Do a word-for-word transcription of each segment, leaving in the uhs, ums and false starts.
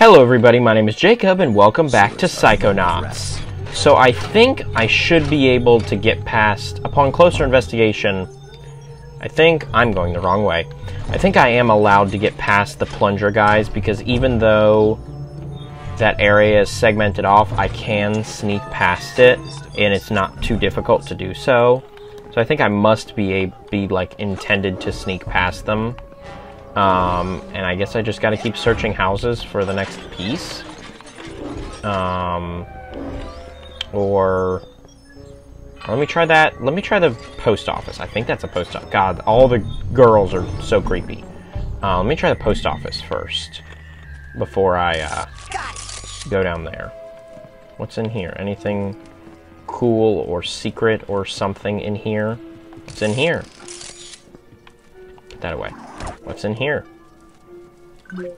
Hello everybody, my name is Jacob and welcome back to Psychonauts. So I think I should be able to get past, upon closer investigation, I think I'm going the wrong way. I think I am allowed to get past the plunger guys because even though that area is segmented off, I can sneak past it and it's not too difficult to do so. So I think I must be, a, be like intended to sneak past them. Um, and I guess I just gotta keep searching houses for the next piece. Um, or... Let me try that. Let me try the post office. I think that's a post office. God, all the girls are so creepy. Uh, let me try the post office first. Before I, uh, go down there. What's in here? Anything cool or secret or something in here? What's in here? Put that away. What's in here?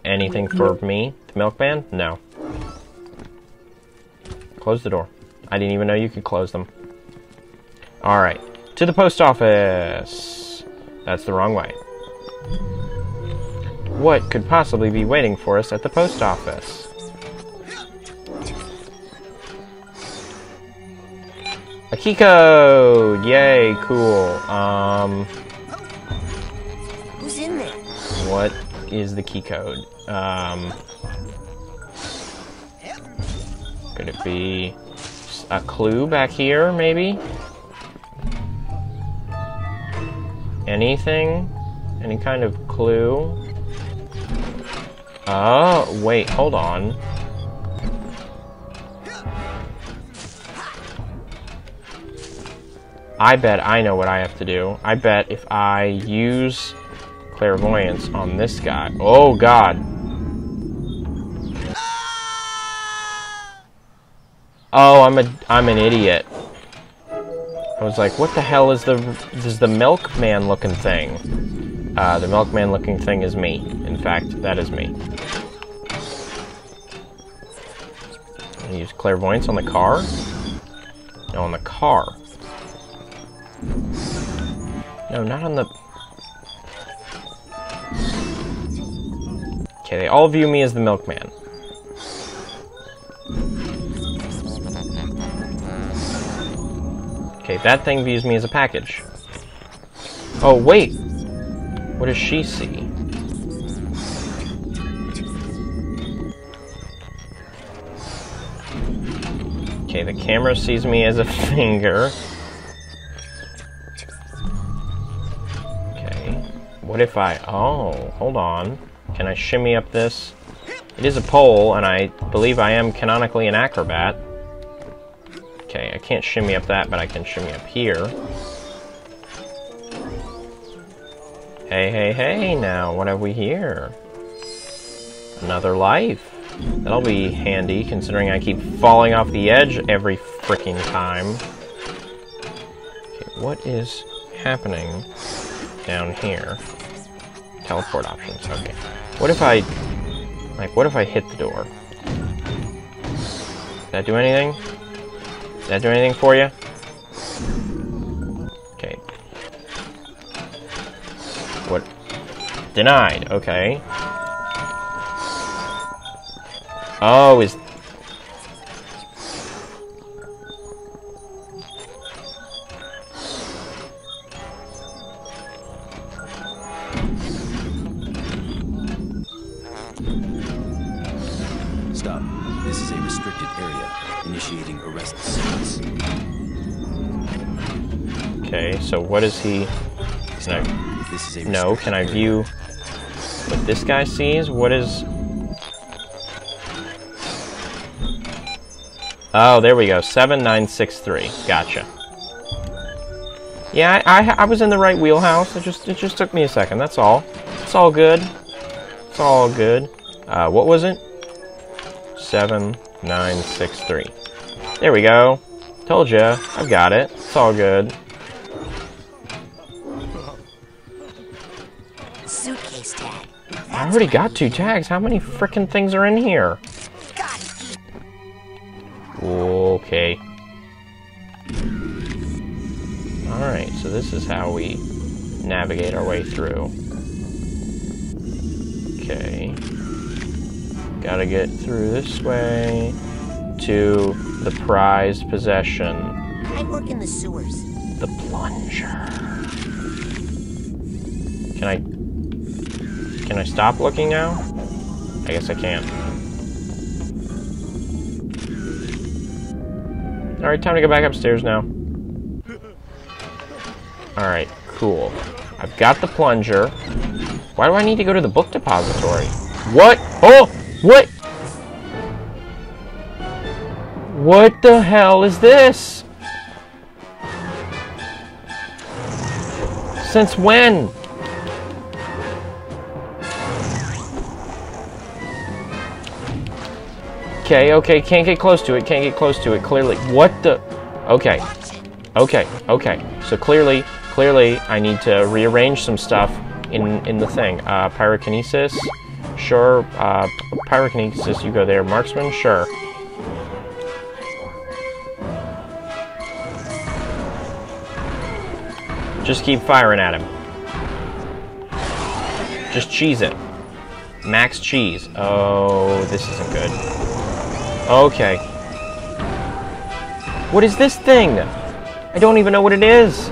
Anything for me? The milkman? No. Close the door. I didn't even know you could close them. Alright. To the post office! That's the wrong way. What could possibly be waiting for us at the post office? A key code! Yay, cool. Um... What is the key code? Um, could it be a clue back here, maybe? Anything? Any kind of clue? Oh, wait, hold on. I bet I know what I have to do. I bet if I use... clairvoyance on this guy. Oh god. Oh, I'm a I'm an idiot. I was like, what the hell is the is the milkman looking thing? Uh, the milkman looking thing is me. In fact, that is me. I use clairvoyance on the car? No, on the car. No, not on the... Okay, they all view me as the milkman. Okay, that thing views me as a package. Oh, wait! What does she see? Okay, the camera sees me as a finger. Okay, what if I... Oh, hold on. Can I shimmy up this? It is a pole, and I believe I am canonically an acrobat. Okay, I can't shimmy up that, but I can shimmy up here. Hey, hey, hey, now, what have we here? Another life. That'll be handy, considering I keep falling off the edge every freaking time. Okay, what is happening down here? Teleport options, okay. What if I, like, what if I hit the door? Did that do anything? Did that do anything for you? Okay. What? Denied, okay. Oh, is... Stop. This is a restricted area. Initiating arrest sequence. Okay, so what is he... Can I... This is a no, can I view area. What this guy sees? What is... Oh, there we go. seven nine six three. Gotcha. Yeah, I, I, I was in the right wheelhouse. It just, it just took me a second, that's all. It's all good. It's all good. Uh, what was it? seven nine six three. There we go. Told ya. I've got it. It's all good. Suitcase tag. I already got two tags. How many frickin' things are in here? Okay. Alright, so this is how we navigate our way through. Okay. Gotta get through this way to the prized possession. I work in the sewers. The plunger. Can I... Can I stop looking now? I guess I can't. Alright, time to go back upstairs now. Alright, cool. I've got the plunger. Why do I need to go to the book depository? What? Oh! What? What the hell is this? Since when? Okay, okay, can't get close to it, can't get close to it, clearly. What the? Okay, okay, okay. So clearly, clearly, I need to rearrange some stuff in, in the thing. Uh, pyrokinesis, sure. Uh, pyrokinesis, you go there. Marksman, sure. Just keep firing at him. Just cheese it. Max cheese. Oh, this isn't good. Okay. What is this thing? I don't even know what it is.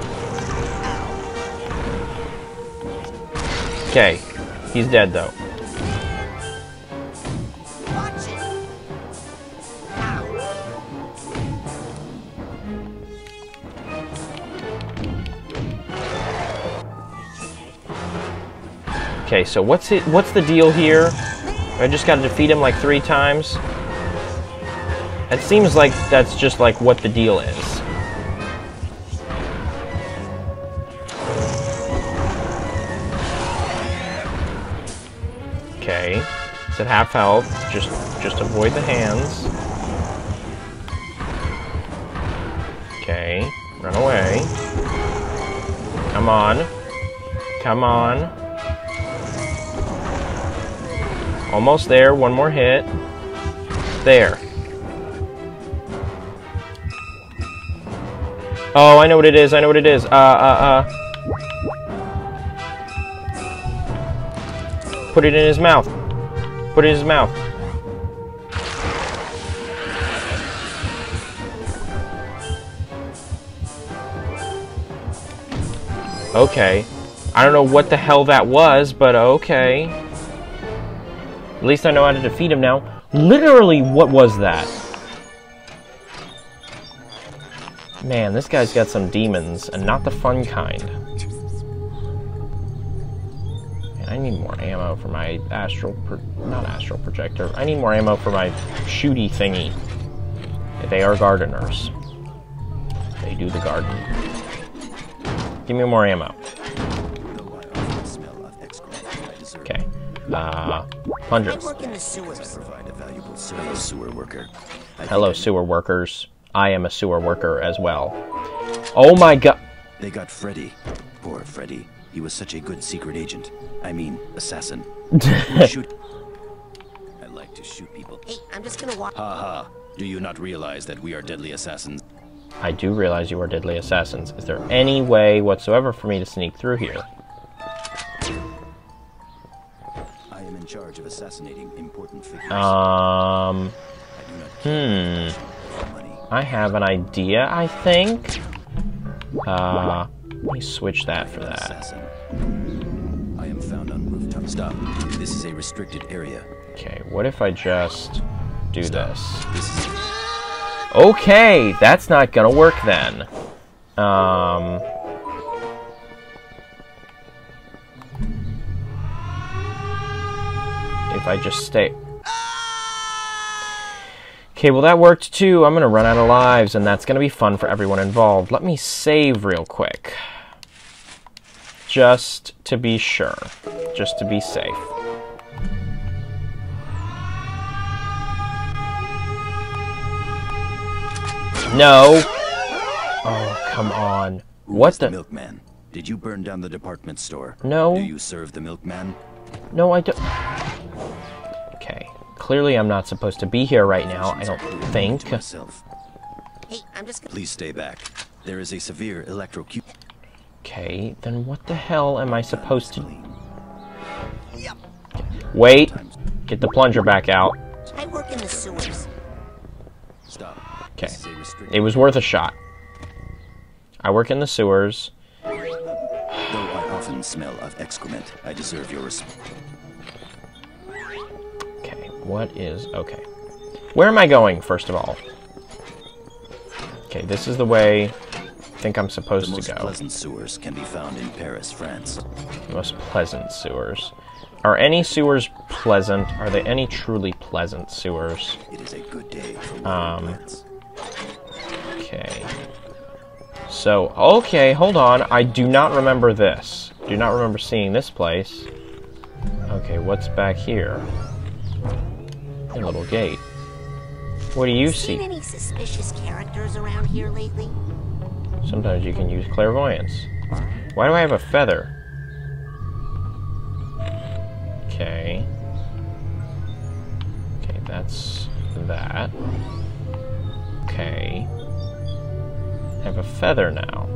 Okay. He's dead, though. Okay, so what's it? What's the deal here? I just gotta defeat him like three times. It seems like that's just like what the deal is. Okay, it's at half health. Just, just avoid the hands. Okay, run away. Come on, come on. Almost there, one more hit. There. Oh, I know what it is, I know what it is. Uh, uh, uh. Put it in his mouth. Put it in his mouth. Okay. I don't know what the hell that was, but okay. At least I know how to defeat him now. Literally, what was that? Man, this guy's got some demons, and not the fun kind. Man, I need more ammo for my astral... Pro not astral projector. I need more ammo for my shooty thingy. They are gardeners. They do the garden. Give me more ammo. Okay. Uh... Hundreds. Hello, sewer workers. I am a sewer worker as well. Oh my god. They got Freddy. Poor Freddy. He was such a good secret agent. I mean, assassin. Shoot. I like to shoot people. Hey, I'm just gonna walk. Ha ha. Do you not realize that we are deadly assassins? I do realize you are deadly assassins. Is there any way whatsoever for me to sneak through here? Charge of assassinating important figures. Um. Hmm. I have an idea, I think. Uh. Let me switch that for that. I am found on rooftop. Stop. This is a restricted area. Okay. What if I just do this? Okay, that's not gonna work then. Um. If I just stay... Okay, well that worked too. I'm gonna run out of lives, and that's gonna be fun for everyone involved. Let me save real quick. Just to be sure. Just to be safe. No! Oh, come on. What the... Milkman? Did you burn down the department store? No. Do you serve the milkman? No, I don't... Okay. Clearly, I'm not supposed to be here right now. I don't think. Hey, I'm just gonna... Please stay back. There is a severe electrocu... Okay, then what the hell am I supposed to... Wait. Get the plunger back out. I work in the sewers. Stop. Okay. It was worth a shot. I work in the sewers. Though I often smell of excrement, I deserve your respect. Okay, what is... Okay. Where am I going, first of all? Okay, this is the way... I think I'm supposed to go. The most pleasant sewers can be found in Paris, France. The most pleasant sewers. Are any sewers pleasant? Are there any truly pleasant sewers? It is a good day for um, okay. So, okay, hold on. I do not remember this. Do not remember seeing this place. Okay, what's back here? A little gate. What do you see? Seen any suspicious characters around here lately? Sometimes you can use clairvoyance. Why do I have a feather? Okay. Okay, that's that. Okay. I have a feather now.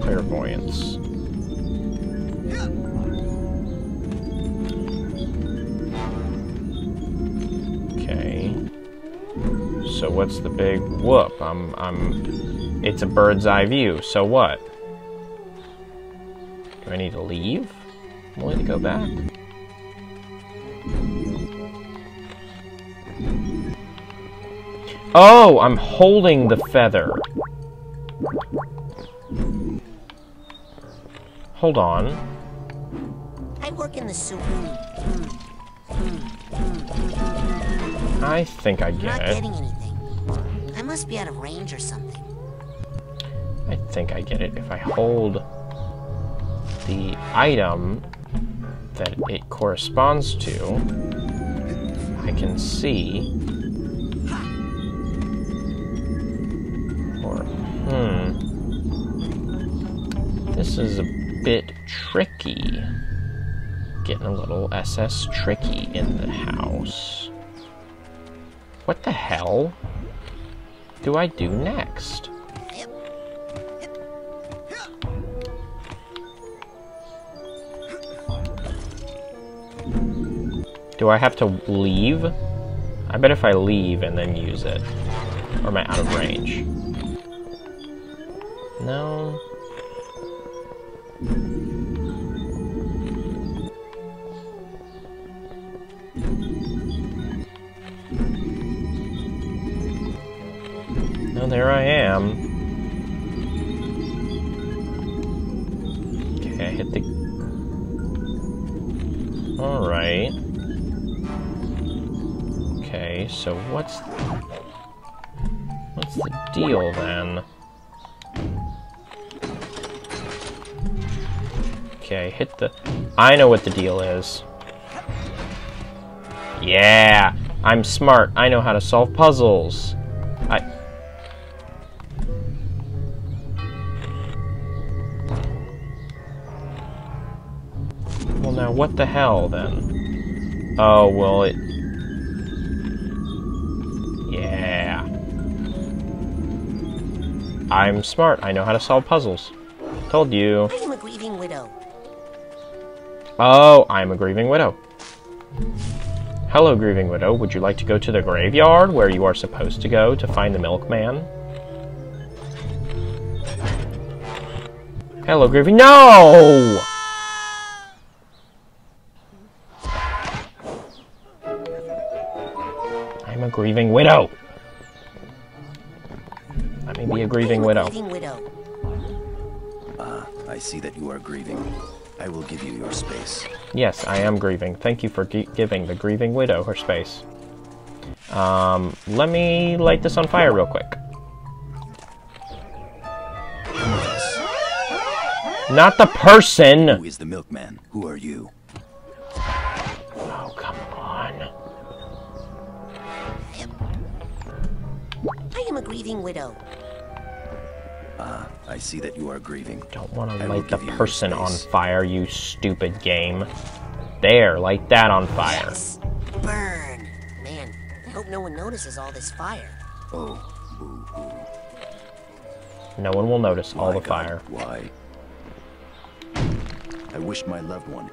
Clairvoyance. Okay. So what's the big whoop? I'm, I'm, it's a bird's eye view, so what? Do I need to leave? I'm willing to go back. Oh, I'm holding the feather. Hold on. I work in the soup. I think I get not getting it. I must be out of range or something. I think I get it if I hold the item that it corresponds to. I can see. Or, hmm. This is a bit tricky. Getting a little S S tricky in the house. What the hell do I do next? Do I have to leave? I bet if I leave and then use it. Or am I out of range? No. No, there I am. Okay, I hit the... Alright. Okay, so what's the, what's the deal then? Okay, hit the... I know what the deal is. Yeah! I'm smart. I know how to solve puzzles. I... Well, now, what the hell, then? Oh, well, it... Yeah. I'm smart. I know how to solve puzzles. Told you. I am a grieving widow. Oh, I'm a grieving widow. Hello, grieving widow. Would you like to go to the graveyard where you are supposed to go to find the milkman? Hello, grieving... No! I'm a grieving widow. Let me be a grieving widow. Ah, uh, I see that you are grieving. I will give you your space. Yes, I am grieving. Thank you for giving the grieving widow her space. Um, let me light this on fire real quick. Not the person! Who is the milkman? Who are you? Oh, come on. I am a grieving widow. Ah, I see that you are grieving. Don't want to light the person on fire, you stupid game. There, light that on fire. Yes. Burn. Man, I hope no one notices all this fire. Oh. No one will notice all the fire. Why? I wish my loved one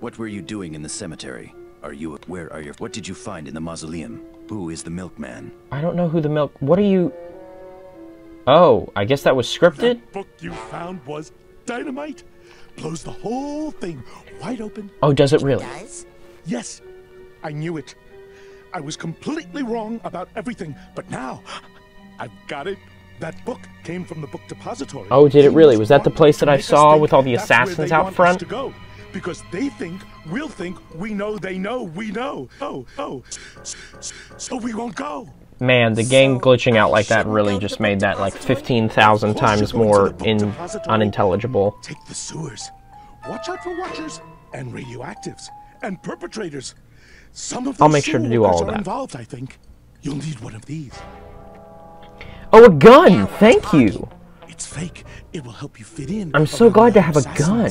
What were you doing in the cemetery? Are you- where are you- what did you find in the mausoleum? Who is the milkman? I don't know who the milk- what are you- Oh, I guess that was scripted? That book you found was dynamite. Blows the whole thing wide open. Oh, does it really? It does? Yes, I knew it. I was completely wrong about everything, but now I've got it. That book came from the book depository. Oh, did it really? Was that the place that I saw with all the assassins out front? Because they think, we'll think, we know they know, we know. Oh, oh, so we won't go. Man, the game glitching out like that really just made that like fifteen thousand times more in unintelligible. Take the sewers. Watch out for watchers and radioactives and perpetrators. Some of I'll make sure to do all of that. Involved, I think. You'll need one of these. Oh, a gun! Thank you! It's fake. It will help you fit in. I'm so glad to have a gun.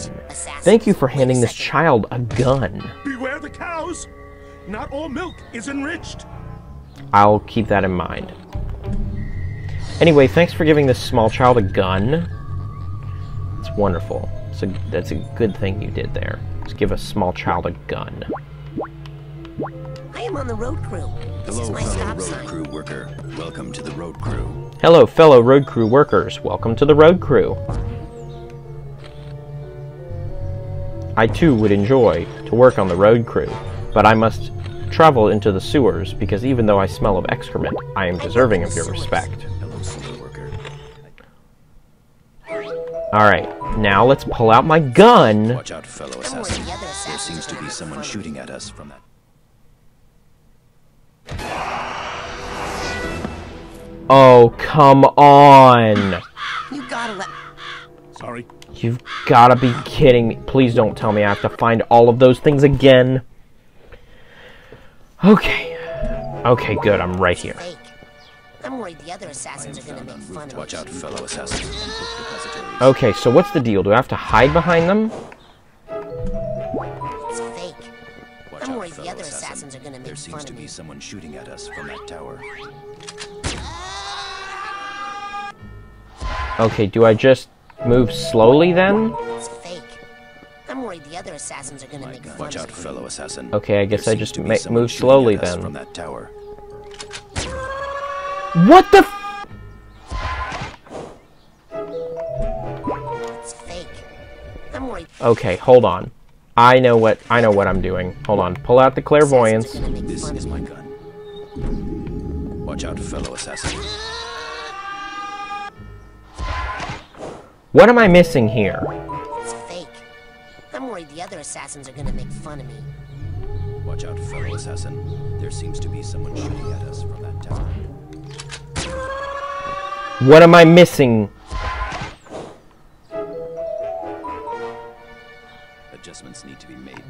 Thank you for handing this child a gun. Beware the cows! Not all milk is enriched. I'll keep that in mind. Anyway, thanks for giving this small child a gun. It's wonderful. It's a, that's a good thing you did there. Just give a small child a gun. I am on the road crew. This Hello, is my fellow road crew worker. Welcome to the road crew. Hello, fellow road crew workers. Welcome to the road crew. I too would enjoy to work on the road crew, but I must travel into the sewers, because even though I smell of excrement, I am deserving of your respect. Alright, now let's pull out my gun! Watch out, fellow assassin. There seems to be someone shooting at us from that. Oh, come on! You gotta let- Sorry. You've gotta be kidding me. Please don't tell me I have to find all of those things again. Okay. Okay, good. I'm right here. I'm worried the other assassins are going to make fun of me. Watch out, fellow assassins. Okay, so what's the deal? Do I have to hide behind them? It's fake. I'm worried the other assassins are going to make fun of me. There seems to be someone shooting at us from that tower. Okay, do I just move slowly then? It's fake. I'm worried the other assassins are gonna make fun of me. Watch out, fellow assassin. Okay, I guess I just move slowly then. From that tower. What the f- It's fake. I'm worried. Okay, hold on. I know what I know what I'm doing. Hold on. Pull out the clairvoyance. This is my gun. Watch out, fellow assassin. What am I missing here? I'm worried the other assassins are gonna make fun of me. Watch out, fellow assassin. There seems to be someone shooting at us from that tower. What am I missing? Adjustments need to be made.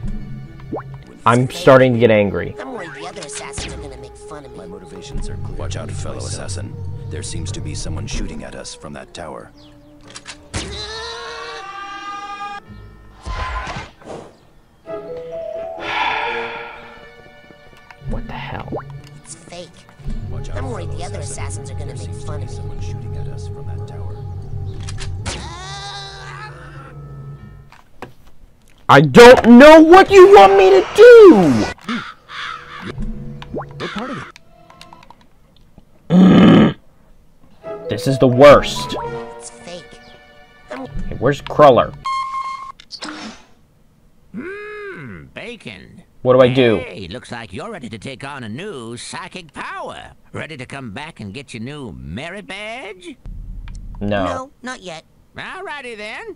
I'm starting to get angry. I'm worried the other assassins are gonna make fun of me. My motivations are clear. Watch out, fellow assassin. There seems to be someone shooting at us from that tower. I'm worried the other assassins are gonna make fun of someone shooting at us from that tower. I don't know what you want me to do. We're part of it. This is the worst. It's fake. Hey, where's Cruller? Mmm, bacon. What do I do? Hey, looks like you're ready to take on a new psychic power. Ready to come back and get your new merit badge? No. No, not yet. Alrighty then.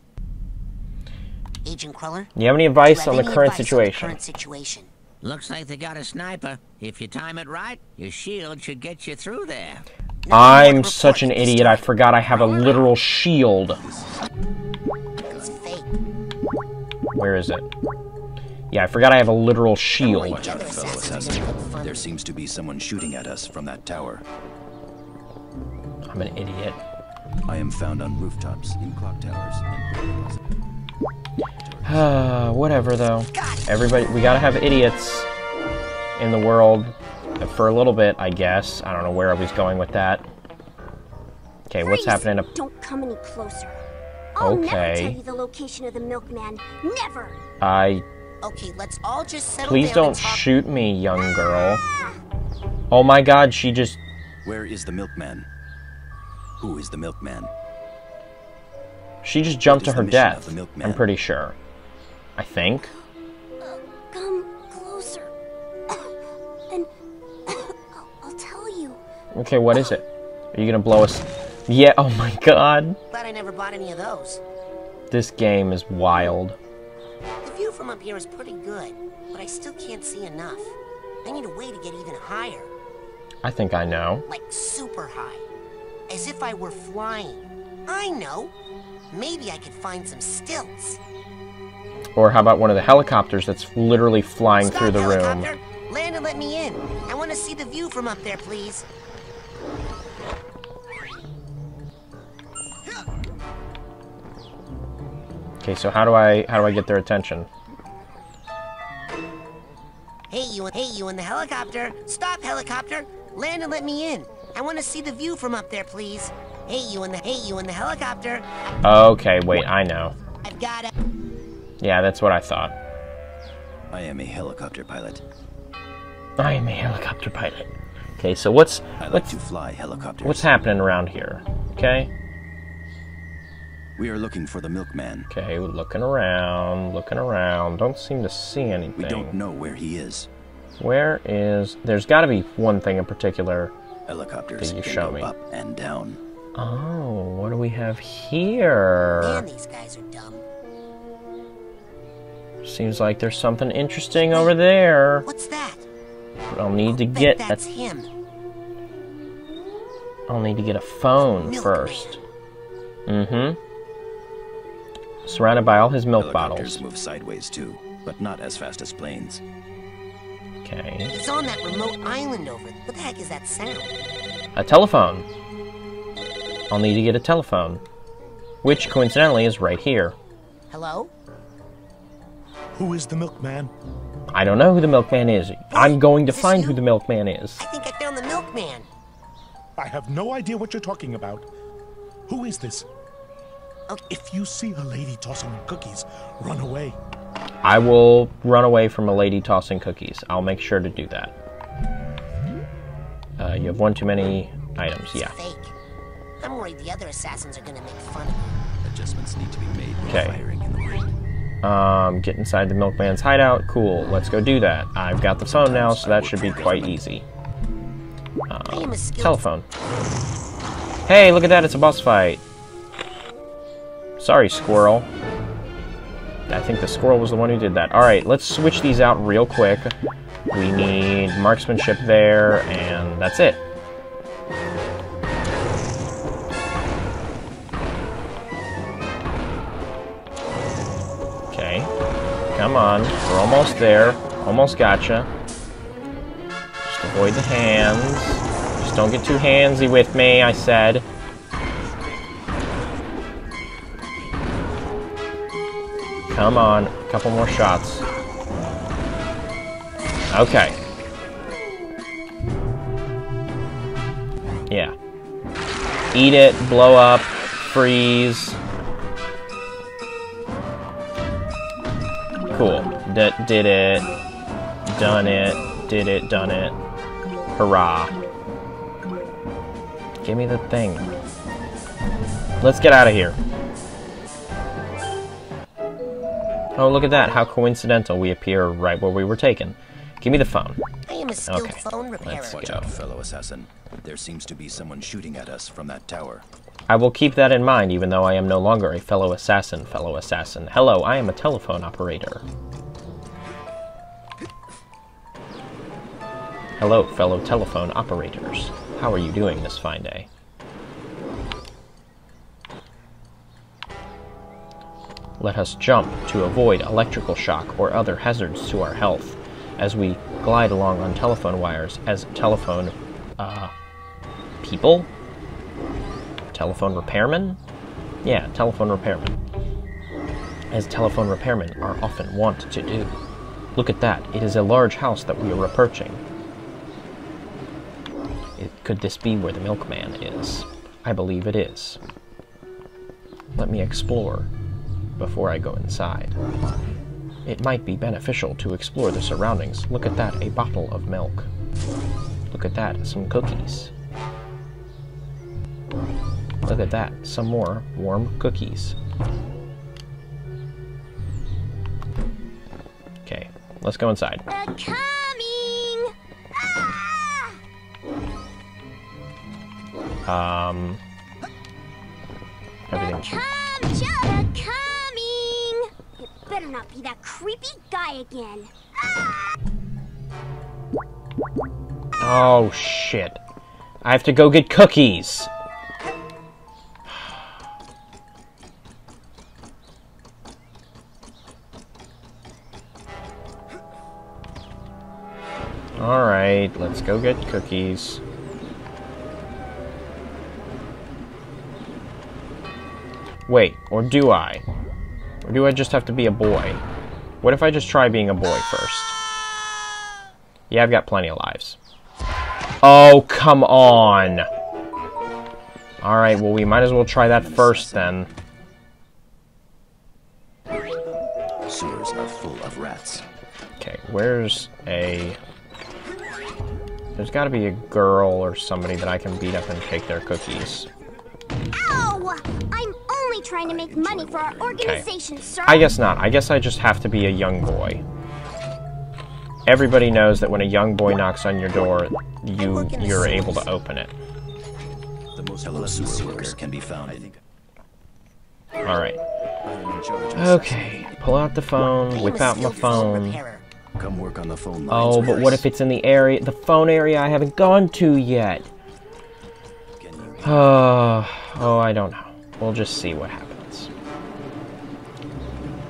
Agent Cruller? Do you have any advice on the current situation? current situation? Looks like they got a sniper. If you time it right, your shield should get you through there. No, I'm such an idiot. I forgot I have a literal shield. It's fake. Where is it? Yeah, I forgot I have a literal shield. Watch out, fellow assassin. There seems to be someone shooting at us from that tower. I'm an idiot. I am found on rooftops, in clock towers, and ah, whatever though. Everybody, we gotta have idiots in the world for a little bit, I guess. I don't know where I was going with that. Okay, what's happening? Up Don't come any closer. I'll okay. never tell you the location of the milkman. Never. I. Okay, let's all just settle down. Please don't shoot me, young girl. Oh my god, she just... Where is the milkman? Who is the milkman? She just jumped to her death, I'm pretty sure. I think. Uh, come closer. And I'll tell you. Okay, what is it? Are you gonna blow us? Yeah, oh my god. Glad I never bought any of those. This game is wild. The view from up here is pretty good, but I still can't see enough. I need a way to get even higher. I think I know. Like super high. As if I were flying. I know. Maybe I could find some stilts. Or how about one of the helicopters that's literally flying Stop, through the helicopter. room? Land and let me in. I want to see the view from up there, please. Okay, so how do I how do I get their attention? Hey you, hey you in the helicopter. Stop, helicopter. Land and let me in. I want to see the view from up there, please. Hey you in the hey you in the helicopter. Okay, wait, I know. I've got a... Yeah, that's what I thought. I am a helicopter pilot. I am a helicopter pilot. Okay, so what's I like what's, to fly helicopters. What's happening around here? Okay. We are looking for the milkman. Okay, we're looking around, looking around. Don't seem to see anything. We don't know where he is. Where is... There's got to be one thing in particular Helicopters that you show me. Up and down. Oh, what do we have here? Man, these guys are dumb. Seems like there's something interesting over there. What's that? But I'll need I'll to get... That's a, him. I'll need to get a phone milkman. first. Mm-hmm. Surrounded by all his milk bottles. Move sideways too, but not as fast as planes. Okay. It's on that remote island over. What the heck is that sound? A telephone. I'll need to get a telephone, which coincidentally is right here. Hello? Who is the milkman? I don't know who the milkman is. I'm going to find who the milkman is. I think I found the milkman. I have no idea what you're talking about. Who is this? If you see a lady tossing cookies, run away. I will run away from a lady tossing cookies. I'll make sure to do that. Uh, you have one too many items. It's yeah. Fake. I'm worried the other assassins are gonna make fun of me. Adjustments need to be made. Okay. Firing in the rain. Um, get inside the milkman's hideout. Cool. Let's go do that. I've got the phone now, so that should be quite easy. Um, telephone. Hey, look at that! It's a boss fight. Sorry, squirrel. I think the squirrel was the one who did that. Alright, let's switch these out real quick. We need marksmanship there, and that's it. Okay. Come on. We're almost there. Almost gotcha. Just avoid the hands. Just don't get too handsy with me, I said. Come on, a couple more shots. Okay. Yeah. Eat it, blow up, freeze. Cool. D- did it. Done it. Did it, done it. Hurrah. Give me the thing. Let's get out of here. Oh, look at that. How coincidental. We appear right where we were taken. Give me the phone. I am a skilled okay. phone repairer. Let's Watch go. out, fellow assassin. There seems to be someone shooting at us from that tower. I will keep that in mind, even though I am no longer a fellow assassin, fellow assassin. Hello, I am a telephone operator. Hello, fellow telephone operators. How are you doing this fine day? Let us jump to avoid electrical shock or other hazards to our health as we glide along on telephone wires as telephone, uh, people? Telephone repairmen? Yeah, telephone repairmen. As telephone repairmen are often wont to do. Look at that. It is a large house that we are approaching. It, could this be where the milkman is? I believe it is. Let me explore before I go inside. It might be beneficial to explore the surroundings. Look at that, a bottle of milk. Look at that, some cookies. Look at that, some more warm cookies. Okay, let's go inside. They're coming! Ah! Um... Everything. Come, Joe! Coming! It better not be that creepy guy again. Ah! Oh, shit. I have to go get cookies. Alright, let's go get cookies. Wait, or do I? Or do I just have to be a boy? What if I just try being a boy first? Yeah, I've got plenty of lives. Oh, come on! Alright, well, we might as well try that first, then. Sewers are full of rats. Okay, where's a... There's gotta be a girl or somebody that I can beat up and take their cookies. Ow! I'm only trying to make money for our organization, okay. Sir. I guess not. I guess I just have to be a young boy. Everybody knows that when a young boy knocks on your door, you you're able to open it. The most pleasant sewers can be found, I think. All right. Okay. Pull out the phone. Whip out my phone. Come work on the phone lines. Oh, but what if it's in the area, the phone area I haven't gone to yet? Oh, oh, I don't know. We'll just see what happens.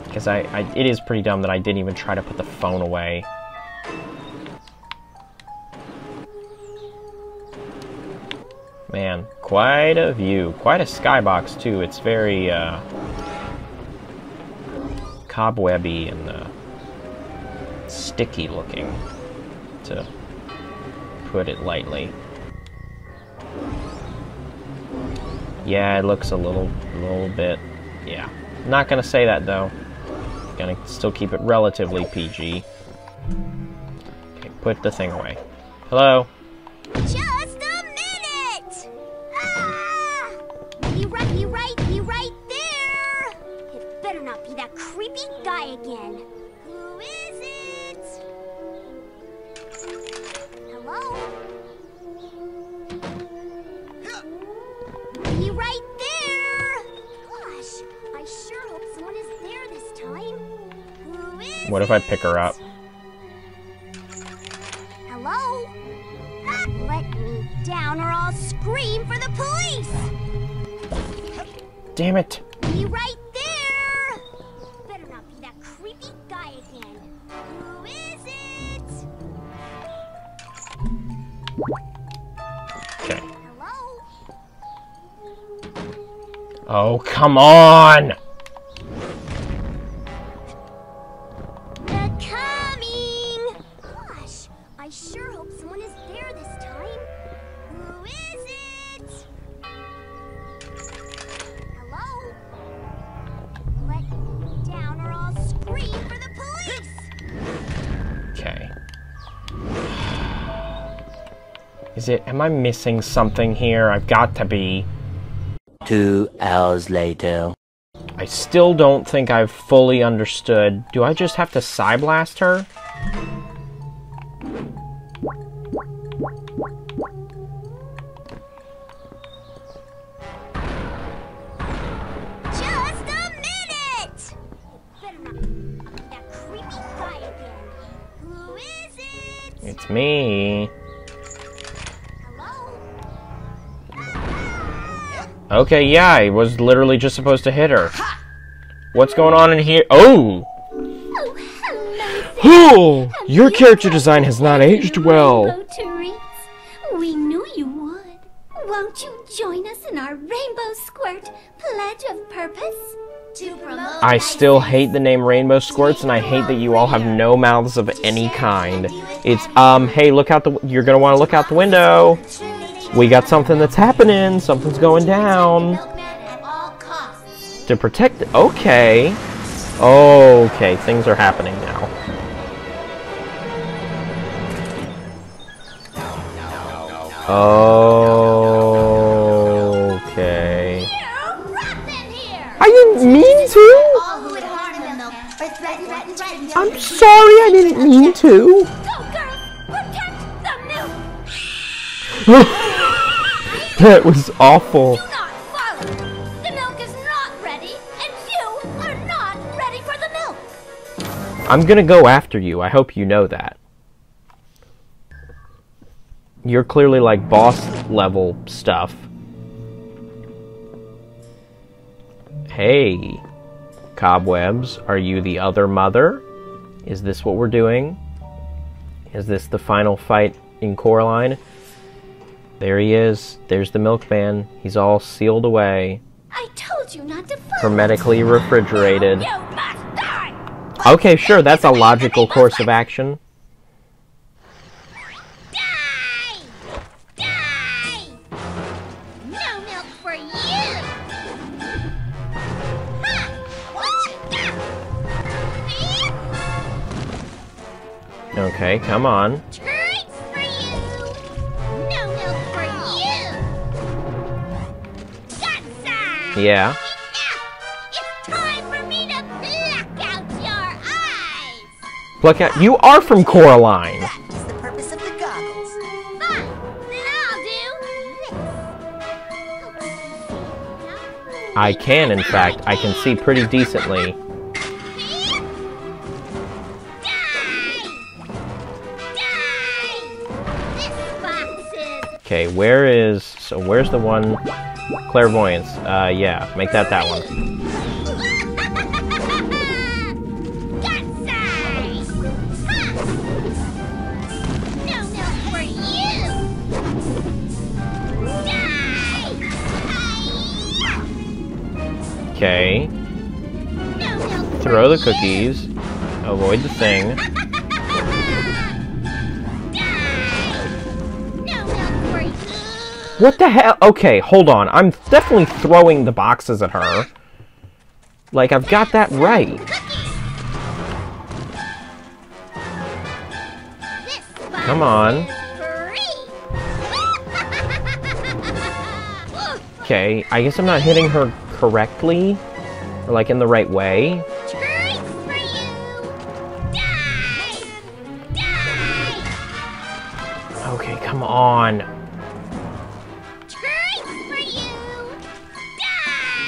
Because I, I, it is pretty dumb that I didn't even try to put the phone away. Man, quite a view. Quite a skybox, too. It's very, uh... cobwebby and, uh... sticky looking, to put it lightly. Yeah, it looks a little, little bit, yeah. Not gonna say that though. Gonna still keep it relatively P G. Okay, put the thing away. Hello? Just a minute! Ah! You right, you right, you right there! It better not be that creepy guy again. Who is it? Hello? Right there! Gosh, I sure hope someone is there this time. Who is What if I pick her up? Hello? Ah, let me down or I'll scream for the police! Damn it! You right there! Better not be that creepy guy again. Who is it? Okay. Oh, come on! They're coming! Gosh, I sure hope someone is there this time. Who is it? Hello? Let me down or I'll scream for the police! Okay. Is it... Am I missing something here? I've got to be... Two hours later. I still don't think I've fully understood. Do I just have to psyblast her? Just a minute! It better not be that creepy guy again. Who is it? It's me. Okay, yeah, I was literally just supposed to hit her. What's going on in here? Oh! Oh! Your character design has not aged well. We knew you would. Won't you join us in our Rainbow Squirt Pledge of Purpose? I still hate the name Rainbow Squirts, and I hate that you all have no mouths of any kind. It's, um, hey, look out the... You're gonna want to look out the window. We got something that's happening. Something's going down. To protect... Okay. Okay, things are happening now. Okay. I didn't mean to! I'm sorry, I didn't mean to! That was awful. I'm gonna go after you, I hope you know that. You're clearly like boss level stuff. Hey, cobwebs, are you the other mother? Is this what we're doing? Is this the final fight in Coraline? There he is, there's the milkman, he's all sealed away. I told you not to fight. Hermetically refrigerated. Okay, sure, that's a logical course of action. Die! Die! No milk for you! Okay, come on. Treats for you! No milk for you! Gotcha! Yeah. Look at you are from Coraline. That is the purpose of the goggles. Fine, then I'll do this. I can, in fact, I can see pretty decently. Okay, where is so? Where's the one? Clairvoyance. Uh, yeah, make that that one. Okay. Throw the cookies. Avoid the thing. What the hell? Okay, hold on. I'm definitely throwing the boxes at her. Like, I've got that right. Come on. Okay, I guess I'm not hitting her correctly, or like in the right way. Okay, come on.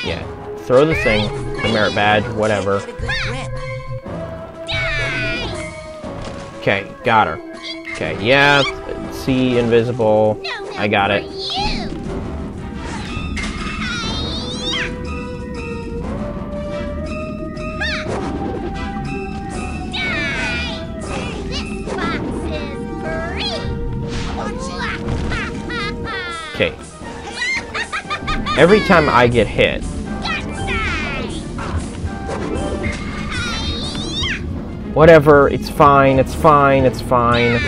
Yeah, throw the thing, the merit badge, whatever. Okay, got her. Okay, yeah, see, invisible. I got it. Okay. Every time I get hit, whatever, it's fine, it's fine, it's fine.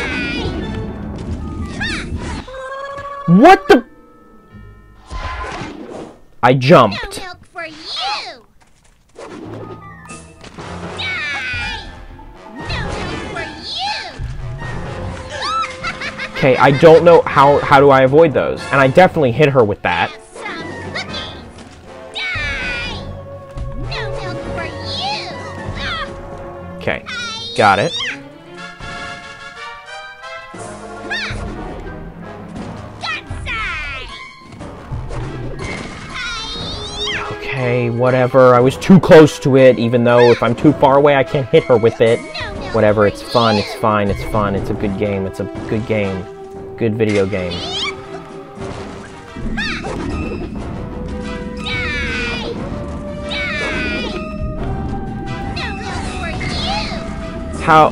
What the? I jumped. Okay, I don't know how how do I avoid those, and I definitely hit her with that. Okay, got it. Okay, whatever. I was too close to it, even though if I'm too far away, I can't hit her with it. Whatever, it's fun, it's fine, it's fun, it's a good game, it's a good game. Good video game. How?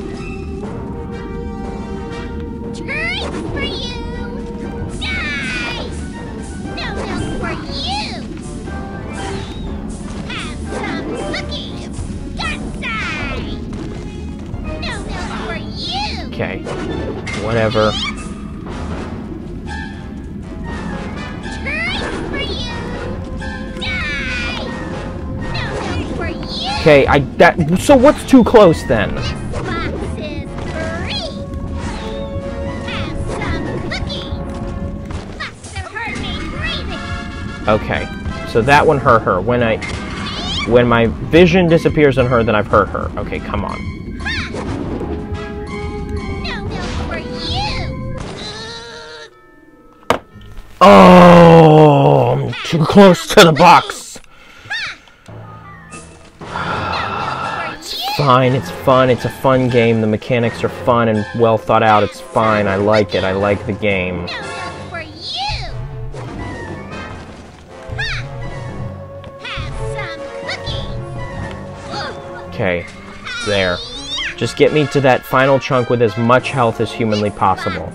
Okay, whatever. Okay, I that so what's too close then? Okay, so that one hurt her. When I, when my vision disappears on her, then I've hurt her. Okay, come on. No milk for you. Oh, I'm too close to the box. It's fine. It's fun. It's a fun game. The mechanics are fun and well thought out. It's fine. I like it. I like the game. Okay, there. Just get me to that final chunk with as much health as humanly possible.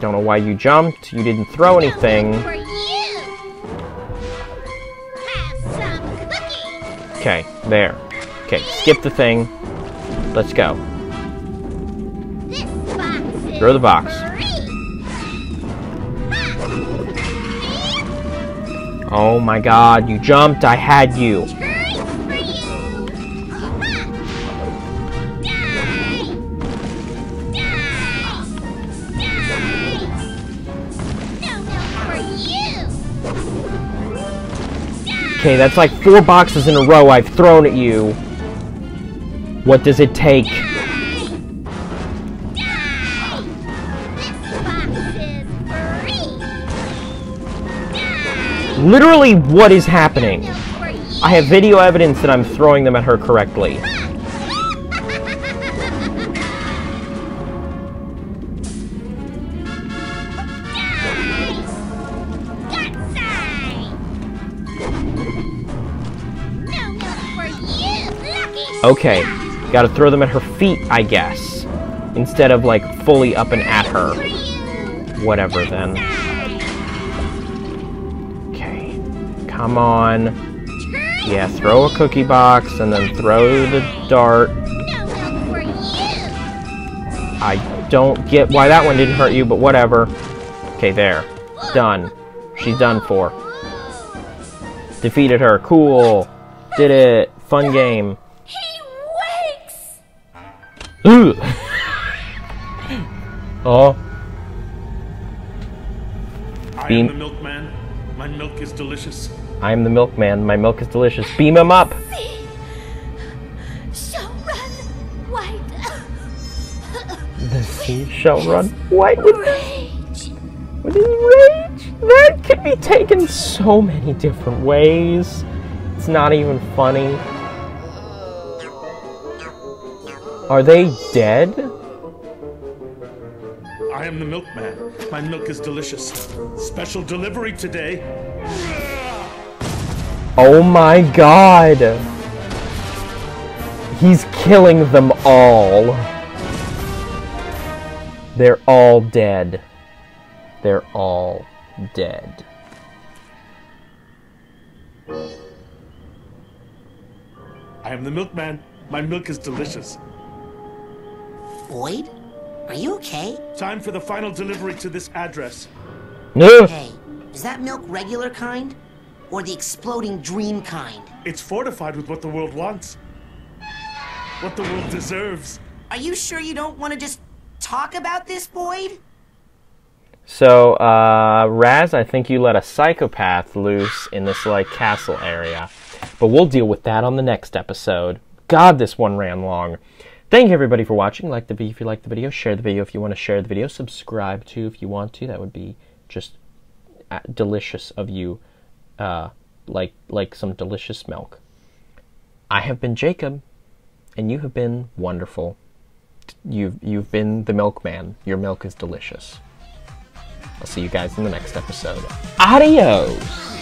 Don't know why you jumped. You didn't throw anything. Okay, there. Okay, skip the thing. Let's go. Throw the box. Oh my god, you jumped. I had you. Okay, that's like four boxes in a row I've thrown at you. What does it take? Die. Die. This box is free. Die. Literally, what is happening? I have video evidence that I'm throwing them at her correctly. Okay, gotta throw them at her feet, I guess. Instead of, like, fully up and at her. Whatever, then. Okay, come on. Yeah, throw a cookie box, and then throw the dart. I don't get why that one didn't hurt you, but whatever. Okay, there. Done. She's done for. Defeated her. Cool. Did it. Fun game. Ugh. Oh. I Beam. am the milkman. My milk is delicious. I am the milkman. My milk is delicious. Beam him up. See. Shall run white. The sea shall run white with rage. With his rage, that can be taken so many different ways. It's not even funny. Are they dead? I am the milkman. My milk is delicious. Special delivery today. Oh my god. He's killing them all. They're all dead. They're all dead. I am the milkman. My milk is delicious. Boyd, are you okay? Time for the final delivery to this address. No. Hey, is that milk regular kind? Or the exploding dream kind? It's fortified with what the world wants. What the world deserves. Are you sure you don't want to just talk about this, Boyd? So, uh, Raz, I think you let a psychopath loose in this, like, castle area. But we'll deal with that on the next episode. God, this one ran long. Thank you everybody for watching. Like the video if you like the video. Share the video if you want to share the video. Subscribe too if you want to. That would be just delicious of you. Uh, like, like some delicious milk. I have been Jacob, and you have been wonderful. You've, you've been the milkman. Your milk is delicious. I'll see you guys in the next episode. Adios!